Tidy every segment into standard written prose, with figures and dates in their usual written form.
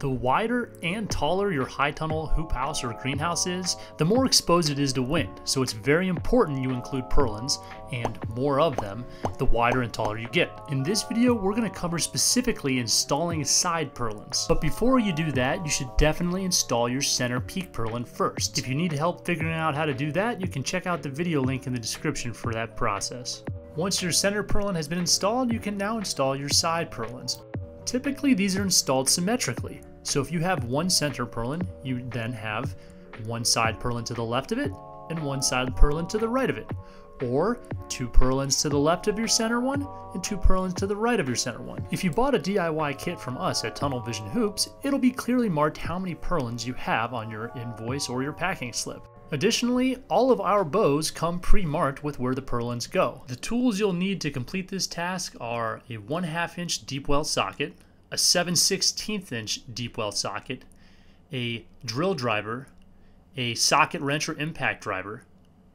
The wider and taller your high tunnel hoop house or greenhouse is, the more exposed it is to wind, so it's very important you include purlins, and more of them, the wider and taller you get. In this video, we're going to cover specifically installing side purlins, but before you do that, you should definitely install your center peak purlin first. If you need help figuring out how to do that, you can check out the video link in the description for that process. Once your center purlin has been installed, you can now install your side purlins. Typically, these are installed symmetrically. So if you have one center purlin, you then have one side purlin to the left of it and one side purlin to the right of it, or two purlins to the left of your center one and two purlins to the right of your center one. If you bought a DIY kit from us at Tunnel Vision Hoops, it'll be clearly marked how many purlins you have on your invoice or your packing slip. Additionally, all of our bows come pre-marked with where the purlins go. The tools you'll need to complete this task are a 1/2 inch deep well socket, a 7/16 inch deep well socket, a drill driver, a socket wrench or impact driver,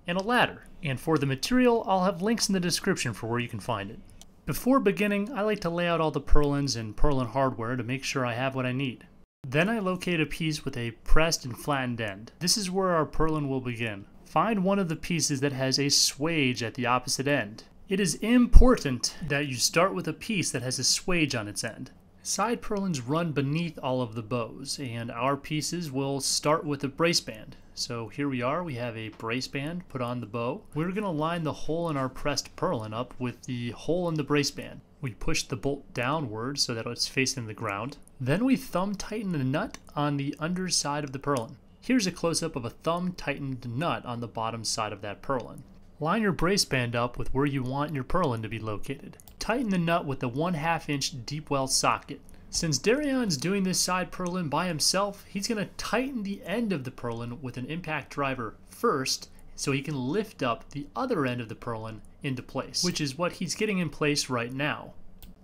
and a ladder. And for the material, I'll have links in the description for where you can find it. Before beginning, I like to lay out all the purlins and purlin hardware to make sure I have what I need. Then I locate a piece with a pressed and flattened end. This is where our purlin will begin. Find one of the pieces that has a swage at the opposite end. It is important that you start with a piece that has a swage on its end. Side purlins run beneath all of the bows, and our pieces will start with a brace band. So here we are, we have a brace band put on the bow. We're going to line the hole in our pressed purlin up with the hole in the brace band. We push the bolt downward so that it's facing the ground. Then we thumb tighten the nut on the underside of the purlin. Here's a close-up of a thumb tightened nut on the bottom side of that purlin. Line your brace band up with where you want your purlin to be located. Tighten the nut with a 1/2 inch deep well socket. Since Darion's doing this side purlin by himself, he's going to tighten the end of the purlin with an impact driver first so he can lift up the other end of the purlin into place, which is what he's getting in place right now.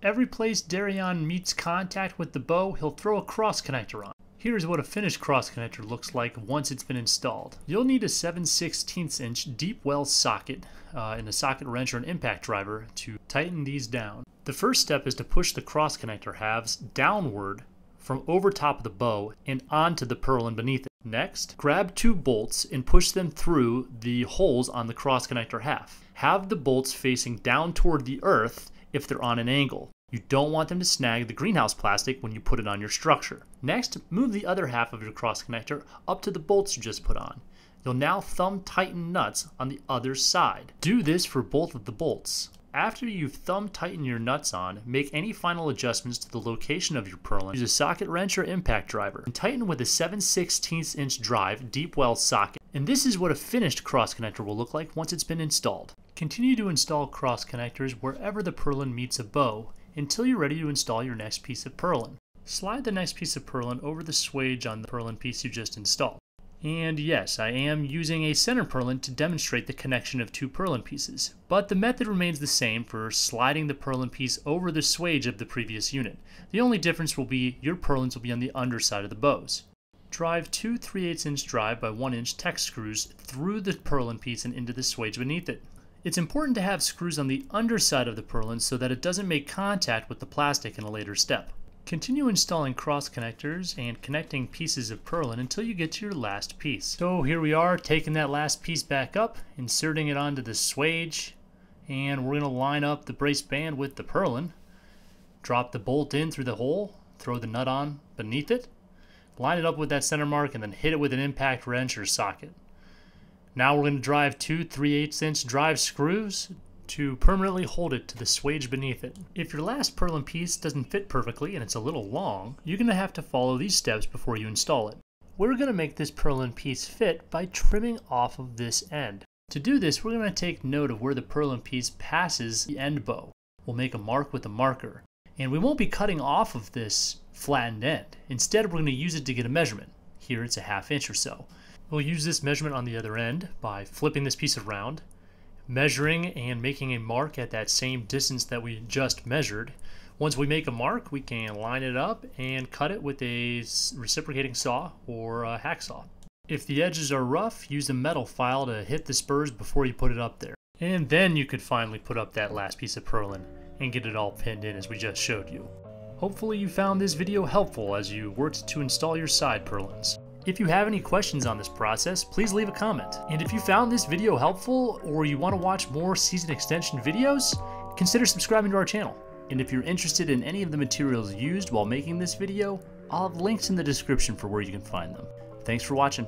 Every place Darion meets contact with the bow, he'll throw a cross connector on. Here's what a finished cross connector looks like once it's been installed. You'll need a 7/16 inch deep well socket and a socket wrench or an impact driver to tighten these down. The first step is to push the cross connector halves downward from over top of the bow and onto the purlin beneath it. Next, grab two bolts and push them through the holes on the cross connector half. Have the bolts facing down toward the earth if they're on an angle. You don't want them to snag the greenhouse plastic when you put it on your structure. Next, move the other half of your cross connector up to the bolts you just put on. You'll now thumb tighten nuts on the other side. Do this for both of the bolts. After you've thumb tightened your nuts on, make any final adjustments to the location of your purlin. Use a socket wrench or impact driver and tighten with a 7/16 inch drive deep well socket. And this is what a finished cross connector will look like once it's been installed. Continue to install cross connectors wherever the purlin meets a bow until you're ready to install your next piece of purlin. Slide the next piece of purlin over the swage on the purlin piece you just installed. And yes, I am using a center purlin to demonstrate the connection of two purlin pieces, but the method remains the same for sliding the purlin piece over the swage of the previous unit. The only difference will be your purlins will be on the underside of the bows. Drive two 3/8 inch drive by 1 inch tech screws through the purlin piece and into the swage beneath it. It's important to have screws on the underside of the purlin so that it doesn't make contact with the plastic in a later step. Continue installing cross connectors and connecting pieces of purlin until you get to your last piece. So here we are, taking that last piece back up, inserting it onto the swage, and we're going to line up the brace band with the purlin. Drop the bolt in through the hole, throw the nut on beneath it, line it up with that center mark, and then hit it with an impact wrench or socket. Now we're going to drive two 3/8 inch drive screws to permanently hold it to the swage beneath it. If your last purlin piece doesn't fit perfectly and it's a little long, you're going to have to follow these steps before you install it. We're going to make this purlin piece fit by trimming off of this end. To do this, we're going to take note of where the purlin piece passes the end bow. We'll make a mark with a marker. And we won't be cutting off of this flattened end. Instead, we're going to use it to get a measurement. Here it's a 1/2 inch or so. We'll use this measurement on the other end by flipping this piece around, measuring and making a mark at that same distance that we just measured. Once we make a mark, we can line it up and cut it with a reciprocating saw or a hacksaw. If the edges are rough, use a metal file to hit the spurs before you put it up there. And then you could finally put up that last piece of purlin and get it all pinned in as we just showed you. Hopefully you found this video helpful as you worked to install your side purlins. If you have any questions on this process, please leave a comment. And if you found this video helpful or you want to watch more season extension videos, consider subscribing to our channel. And if you're interested in any of the materials used while making this video, I'll have links in the description for where you can find them. Thanks for watching.